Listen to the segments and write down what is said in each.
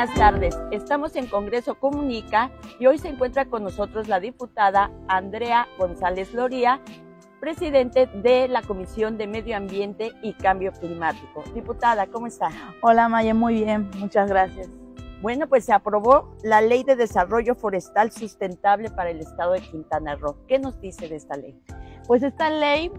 buenas tardes. Estamos en Congreso Comunica y hoy se encuentra con nosotros la diputada Andrea González Loria, presidente de la Comisión de Medio Ambiente y Cambio Climático. Diputada, ¿cómo está? Hola, Maya, muy bien, muchas gracias. Bueno, pues se aprobó la Ley de Desarrollo Forestal Sustentable para el Estado de Quintana Roo. ¿Qué nos dice de esta ley? Pues esta ley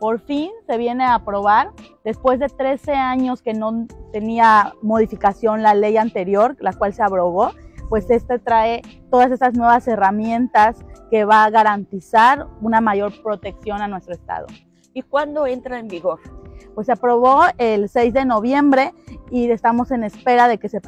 por fin se viene a aprobar después de 13 años que no tenía modificación la ley anterior, la cual se abrogó. Pues este trae todas estas nuevas herramientas que va a garantizar una mayor protección a nuestro estado. ¿Y cuándo entra en vigor? Pues se aprobó el 6 de noviembre y estamos en espera de que se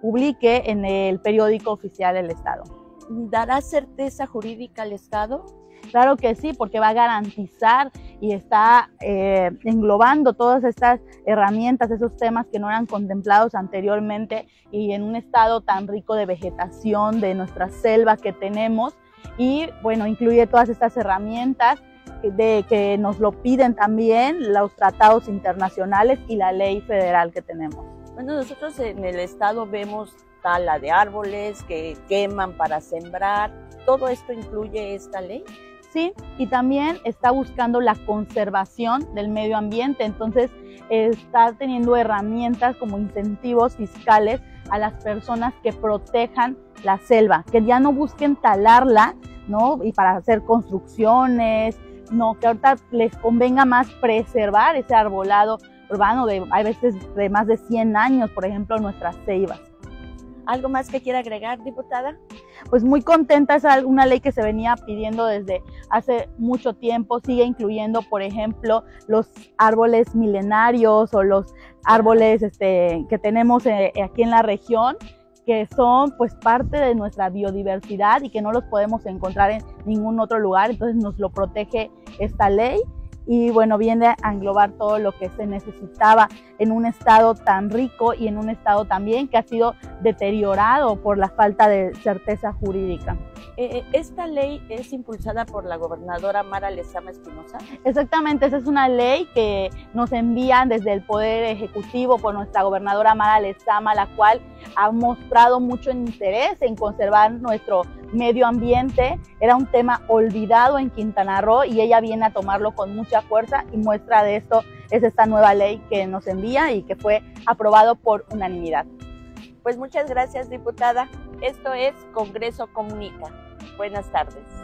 publique en el periódico oficial del estado. ¿Dará certeza jurídica al estado? Claro que sí, porque va a garantizar y está englobando todas estas herramientas, esos temas que no eran contemplados anteriormente, y en un estado tan rico de vegetación, de nuestra selva que tenemos, y bueno, incluye todas estas herramientas que nos lo piden también los tratados internacionales y la ley federal que tenemos. Bueno, nosotros en el estado vemos tala de árboles que queman para sembrar. ¿Todo esto incluye esta ley? Sí, y también está buscando la conservación del medio ambiente, entonces está teniendo herramientas como incentivos fiscales a las personas que protejan la selva, que ya no busquen talarla, ¿no? Y para hacer construcciones, no, que ahorita les convenga más preservar ese arbolado urbano de, a veces, de más de 100 años, por ejemplo, nuestras ceibas. ¿Algo más que quiera agregar, diputada? Pues muy contenta, es una ley que se venía pidiendo desde hace mucho tiempo, sigue incluyendo, por ejemplo, los árboles milenarios o los árboles que tenemos aquí en la región, que son pues parte de nuestra biodiversidad y que no los podemos encontrar en ningún otro lugar, entonces nos lo protege esta ley. Y bueno, viene a englobar todo lo que se necesitaba en un estado tan rico y en un estado también que ha sido deteriorado por la falta de certeza jurídica. Esta ley es impulsada por la gobernadora Mara Lezama Espinosa. Exactamente, esa es una ley que nos envían desde el Poder Ejecutivo por nuestra gobernadora Mara Lezama, la cual ha mostrado mucho interés en conservar nuestro medio ambiente. Era un tema olvidado en Quintana Roo y ella viene a tomarlo con mucha fuerza, y muestra de esto es esta nueva ley que nos envía y que fue aprobado por unanimidad. Pues muchas gracias, diputada. Esto es Congreso Comunica. Buenas tardes.